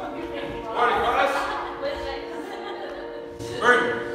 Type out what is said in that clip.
Morning, fellas. Morning.